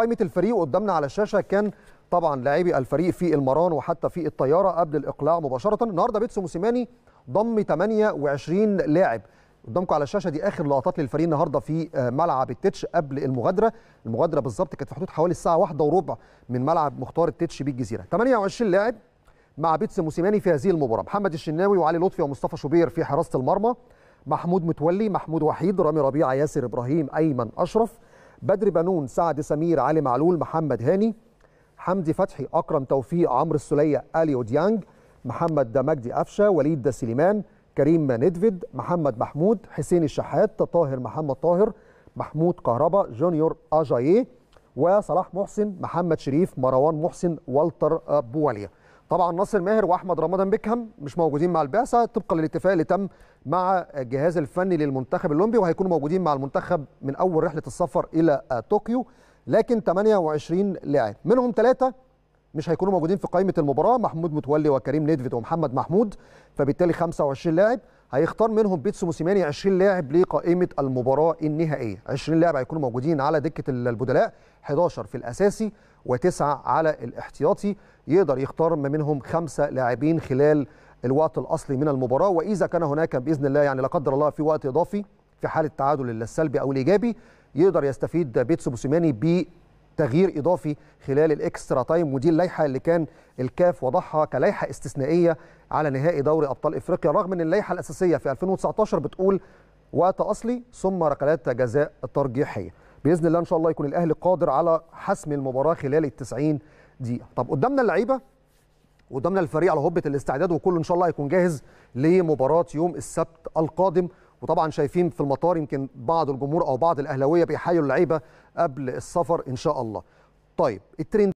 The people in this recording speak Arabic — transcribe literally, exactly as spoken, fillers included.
قائمة الفريق قدامنا على الشاشة كان طبعا لاعبي الفريق في المران وحتى في الطيارة قبل الإقلاع مباشرة. النهارده بيتسو موسيماني ضم ثمانية وعشرين لاعب. قدامكم على الشاشة دي آخر لقطات للفريق النهارده في ملعب التتش قبل المغادرة. المغادرة بالظبط كانت في حدود حوالي الساعة واحدة وربع من ملعب مختار التتش بالجزيرة. ثمانية وعشرين لاعب مع بيتسو موسيماني في هذه المباراة. محمد الشناوي وعلي لطفي ومصطفى شوبير في حراسة المرمى، محمود متولي، محمود وحيد، رامي ربيعة، ياسر إبراهيم، أيمن أشرف، بدر بنون، سعد سمير، علي معلول، محمد هاني، حمدي فتحي، أكرم توفيق، عمرو السولية، أليو ديانج، محمد دمجدي أفشا، وليد دا سليمان، كريم ندفيد، محمد محمود، حسين الشحات، طاهر محمد طاهر، محمود كهربا، جونيور أجاي، وصلاح محسن، محمد شريف، مروان محسن، والتر أبو. طبعا نصر ماهر واحمد رمضان بيكهام مش موجودين مع البعثه طبقا للاتفاق اللي تم مع الجهاز الفني للمنتخب الاولمبي، وهيكونوا موجودين مع المنتخب من اول رحله السفر الى طوكيو. لكن ثمانية وعشرين لاعب منهم ثلاثه مش هيكونوا موجودين في قائمه المباراه، محمود متولي وكريم ندفيد ومحمد محمود، فبالتالي خمسة وعشرين لاعب هيختار منهم بيتسو موسيماني عشرين لاعب لقائمه المباراه النهائيه. عشرين لاعب هيكونوا موجودين على دكه البدلاء، إحدى عشر في الاساسي وتسعة على الاحتياطي، يقدر يختار ما منهم خمسة لاعبين خلال الوقت الأصلي من المباراة، وإذا كان هناك بإذن الله يعني لا قدر الله في وقت إضافي في حال التعادل السلبي أو الإيجابي يقدر يستفيد بيتسو موسيماني بتغيير إضافي خلال الإكسترا تايم، ودي اللائحة اللي كان الكاف وضعها كلائحة استثنائية على نهائي دوري أبطال إفريقيا، رغم أن اللائحة الأساسية في ألفين وتسعطاشر بتقول وقت أصلي ثم ركلات جزاء ترجيحية. بإذن الله إن شاء الله يكون الأهلي قادر على حسم المباراة خلال التسعين دقيقة. طب قدامنا اللعيبة قدامنا الفريق على هبة الاستعداد، وكله إن شاء الله هيكون جاهز لمباراة يوم السبت القادم. وطبعا شايفين في المطار يمكن بعض الجمهور أو بعض الأهلاوية بيحيوا اللعيبة قبل السفر إن شاء الله. طيب الترند